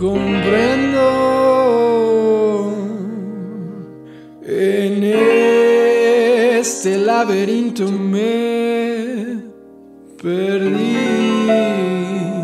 Comprendo en este laberinto me perdí.